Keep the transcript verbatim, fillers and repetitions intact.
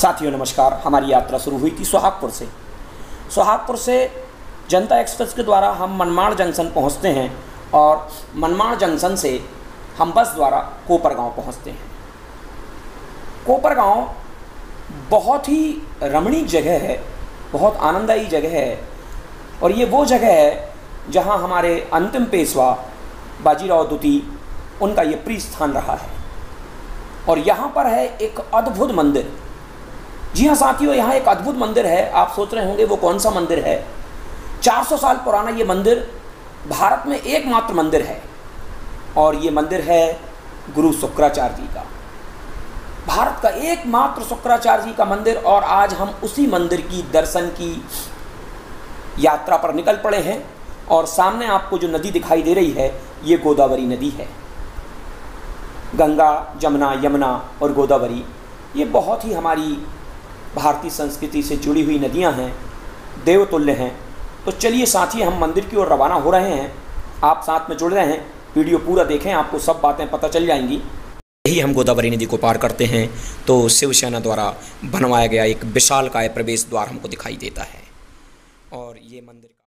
साथियों नमस्कार। हमारी यात्रा शुरू हुई थी सोहागपुर से। सोहागपुर से जनता एक्सप्रेस के द्वारा हम मनमाड़ जंक्शन पहुंचते हैं और मनमाड़ जंक्शन से हम बस द्वारा कोपरगाँव पहुंचते हैं। कोपरगाँव बहुत ही रमणीय जगह है, बहुत आनंददायी जगह है और ये वो जगह है जहाँ हमारे अंतिम पेशवा बाजीराव द्वितीय उनका ये प्रिय स्थान रहा है। और यहाँ पर है एक अद्भुत मंदिर। जी हाँ साथियों, यहाँ एक अद्भुत मंदिर है। आप सोच रहे होंगे वो कौन सा मंदिर है। चार सौ साल पुराना ये मंदिर भारत में एकमात्र मंदिर है और ये मंदिर है गुरु शुक्राचार्य जी का, भारत का एकमात्र शुक्राचार्य जी का मंदिर। और आज हम उसी मंदिर की दर्शन की यात्रा पर निकल पड़े हैं। और सामने आपको जो नदी दिखाई दे रही है ये गोदावरी नदी है। गंगा, जमुना, यमुना और गोदावरी ये बहुत ही हमारी भारतीय संस्कृति से जुड़ी हुई नदियां हैं, देवतुल्य हैं। तो चलिए साथी, हम मंदिर की ओर रवाना हो रहे हैं। आप साथ में जुड़ रहे हैं, वीडियो पूरा देखें, आपको सब बातें पता चल जाएंगी। यही हम गोदावरी नदी को पार करते हैं तो शिवशयना द्वारा बनवाया गया एक विशालकाय प्रवेश द्वार हमको दिखाई देता है और ये मंदिर